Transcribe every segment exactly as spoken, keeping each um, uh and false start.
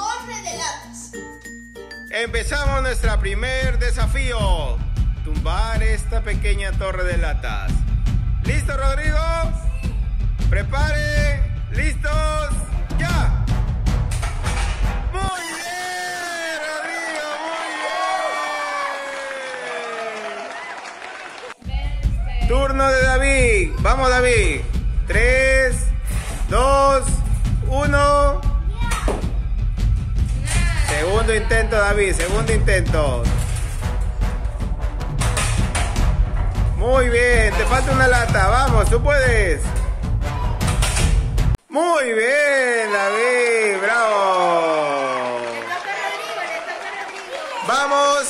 catorce de latas. Empezamos nuestro primer desafío: tumbar esta pequeña torre de latas. ¿Listo, Rodrigo? Sí. Prepare, listos, ya. Turno de David. Vamos, David. tres, dos, uno. Segundo intento, David. Segundo intento. Muy bien. Te falta una lata. Vamos, tú puedes. Muy bien, David. Bravo. Le toca a Rodrigo, le toca a Rodrigo. Vamos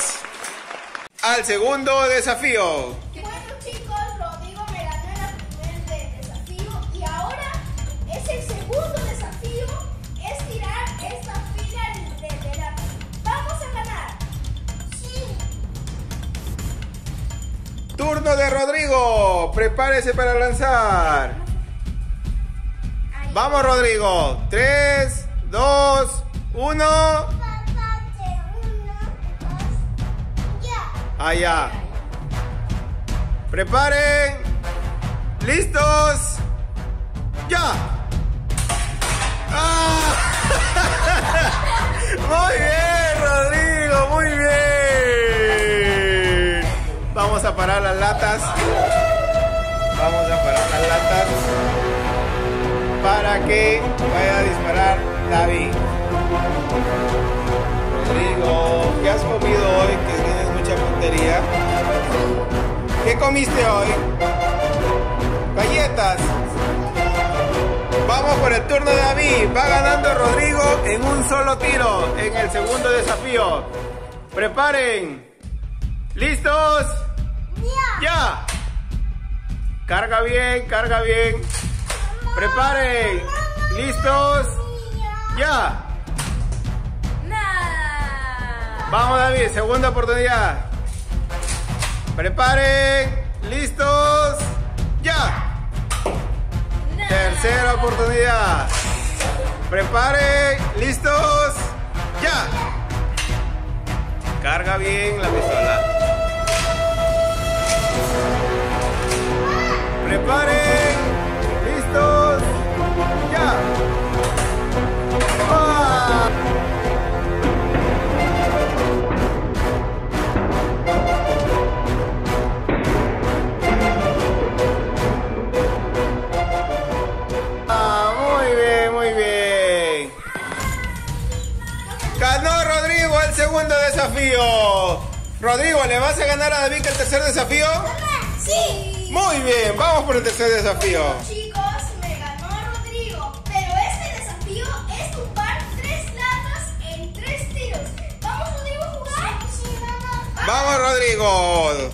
al segundo desafío. Turno de Rodrigo, prepárese para lanzar. Vamos, Rodrigo. tres, dos, uno. Allá. Preparen. ¿Listos? Ya. ¡Ah! Muy bien, Rodrigo, muy bien. Vamos a parar las latas. Vamos a parar las latas para que vaya a disparar David. Rodrigo, ¿qué has comido hoy? Que tienes mucha puntería. ¿Qué comiste hoy? Galletas. Vamos por el turno de David. Va ganando Rodrigo en un solo tiro en el segundo desafío. Preparen. ¿Listos? ¡Ya! ¡Ya! Carga bien, carga bien. Mamá, ¡preparen! Mamá, ¿listos? ¡Ya! ¡Ya! No. Vamos, David, segunda oportunidad. ¡Preparen! ¿Listos? ¡Ya! No. Tercera oportunidad. ¡Preparen! ¿Listos? ¡Ya! Carga bien la pistola. Preparen, listos, ya. ¡Ah! Ah, muy bien, muy bien. Ganó Rodrigo el segundo desafío. Rodrigo, ¿le vas a ganar a David el tercer desafío? Sí. Muy bien, vamos por el tercer desafío. Bueno, chicos, me ganó Rodrigo, pero este desafío es tumbar tres latas en tres tiros. ¿Vamos, Rodrigo, a jugar? Sí, vamos. Vamos, Rodrigo.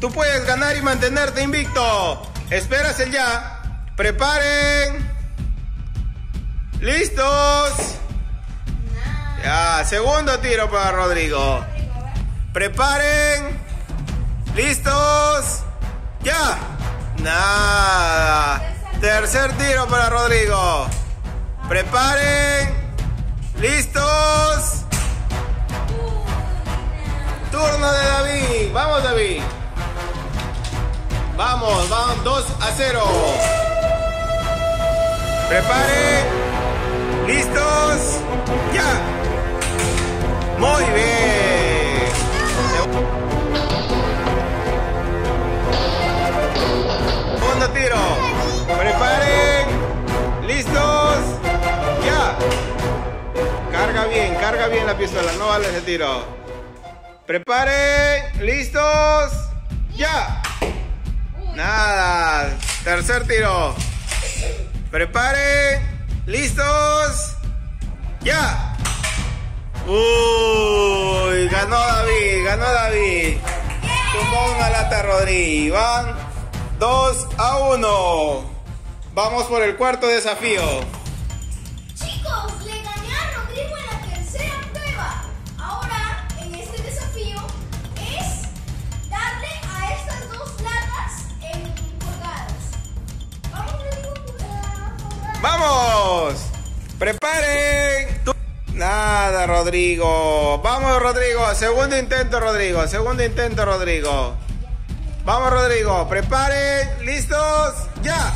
Tú puedes ganar y mantenerte invicto. Esperas el ya. Preparen. ¿Listos? No. Ya, segundo tiro para Rodrigo. Preparen. ¿Listos? ¡Ya! ¡Nada! Tercer tiro para Rodrigo. ¡Preparen! ¡Listos! ¡Turno de David! ¡Vamos, David! ¡Vamos! ¡Vamos! dos a cero! ¡Preparen! ¡Listos! ¡Ya! ¡Muy bien! Segundo tiro. Preparen. Listos. Ya. Carga bien, carga bien la pistola. No vale ese tiro. Preparen. Listos. Ya. Nada. Tercer tiro. Preparen. Listos. Ya. Uy. Ganó David. Ganó David. Tumbó una lata, Rodrigo. Van dos a uno. Vamos por el cuarto desafío. Chicos, le gané a Rodrigo en la tercera prueba. Ahora, en este desafío, es darle a estas dos latas en pulgadas. Vamos, Rodrigo, pulgadas. ¡Vamos! ¡Preparen! ¡Nah! nada, Rodrigo. Vamos, Rodrigo. Segundo intento, Rodrigo. Segundo intento, Rodrigo. Vamos, Rodrigo. Preparen. ¿Listos? ¡Ya!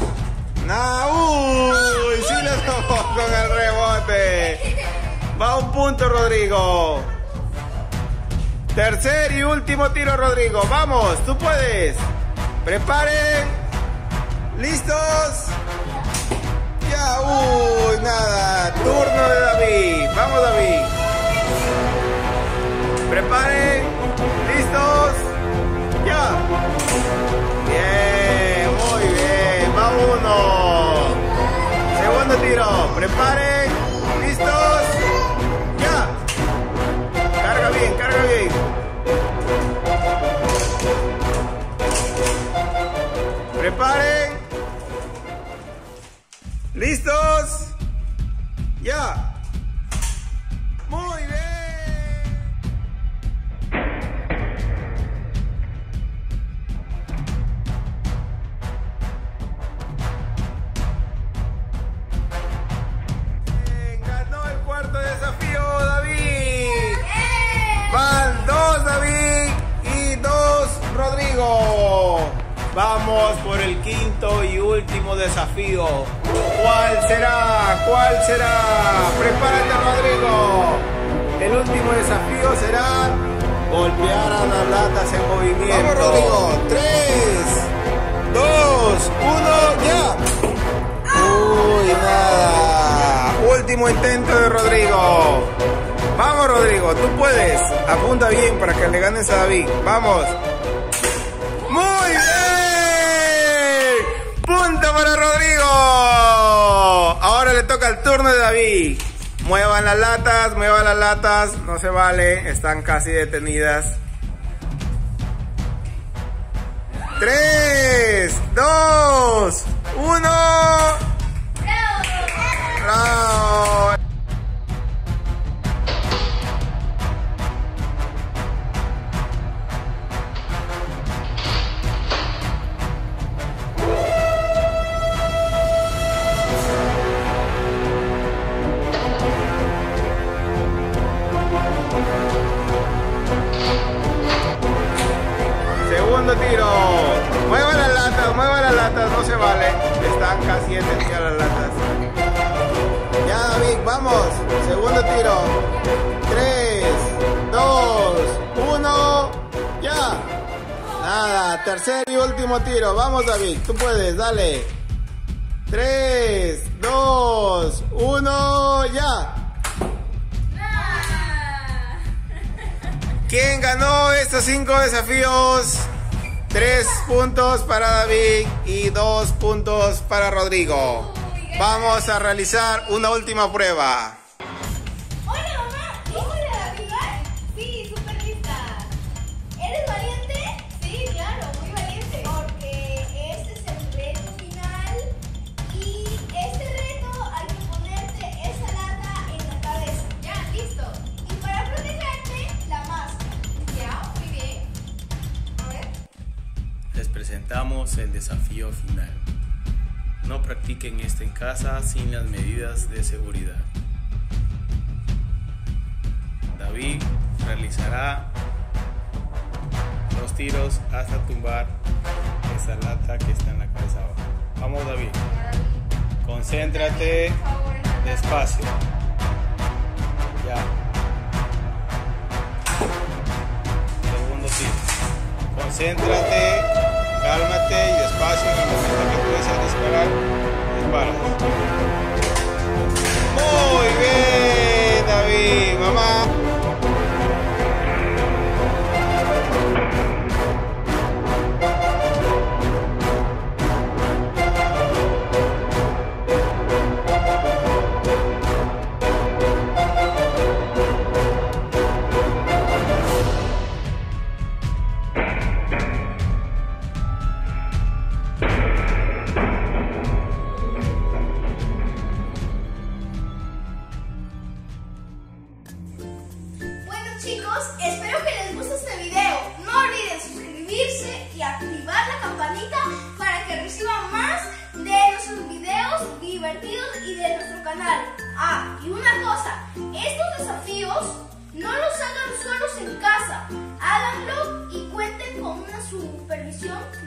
¡Nah! ¡Uy! ¡Sí le tocó con el rebote! Va un punto, Rodrigo. Tercer y último tiro, Rodrigo. ¡Vamos! ¡Tú puedes! ¡Preparen! ¿Listos? ¡Ya! ¡Uy! ¡Nada! ¡Turno de David! ¡Vamos, David! ¡Preparen! ¿Listos? ¡Ya! ¡Bien! ¡Muy bien! ¡Va uno! ¡Segundo tiro! ¡Preparen! ¿Listos? ¡Ya! ¡Carga bien! ¡Carga bien! ¡Preparen! ¿Listos? ¡Ya! ¡Muy bien! ¡Ganó el cuarto desafío, David! ¡Van dos David y dos Rodrigo! Vamos por el quinto y último desafío. ¿Cuál será? ¿Cuál será? Prepárate, Rodrigo. El último desafío será golpear a las latas en movimiento. Vamos, Rodrigo. tres, dos, uno, ya. Uy, nada. Último intento de Rodrigo. Vamos, Rodrigo. Tú puedes. Apunta bien para que le ganes a David. Vamos. Muy bien. Punto para Rodrigo. Ahora le toca el turno de David. Muevan las latas, muevan las latas. No se vale, están casi detenidas. tres, dos, uno. ¡Bravo! Tiro, mueva las latas, mueva las latas, no se vale, están casi detenidas las latas. Ya, David, vamos, segundo tiro, tres, dos, uno, ya, nada, tercer y último tiro, vamos, David, tú puedes, dale, tres, dos, uno, ya. ¿Quién ganó estos cinco desafíos? Tres puntos para David y dos puntos para Rodrigo. Vamos a realizar una última prueba. Hola, mamá. ¿Lista para jugar? Sí, súper lista. ¿Eres valiente? Sí, claro, muy valiente. Porque este es el reto final y este reto hay que ponerte esa lata en la cabeza. Ya, listo. Y para protegerte, la máscara. Ya, muy bien. A ver. Les presentamos el desafío final. No practiquen esto en casa sin las medidas de seguridad. David realizará los tiros hasta tumbar esa lata que está en la cabeza abajo. Vamos, David. Concéntrate, despacio. Ya. Segundo tiro. Concéntrate. Cálmate y despacio, en el momento que puedes disparar, dispara. Muy bien, David, mamá. Ah, y una cosa, estos desafíos no los hagan solos en casa, háganlo y cuenten con una supervisión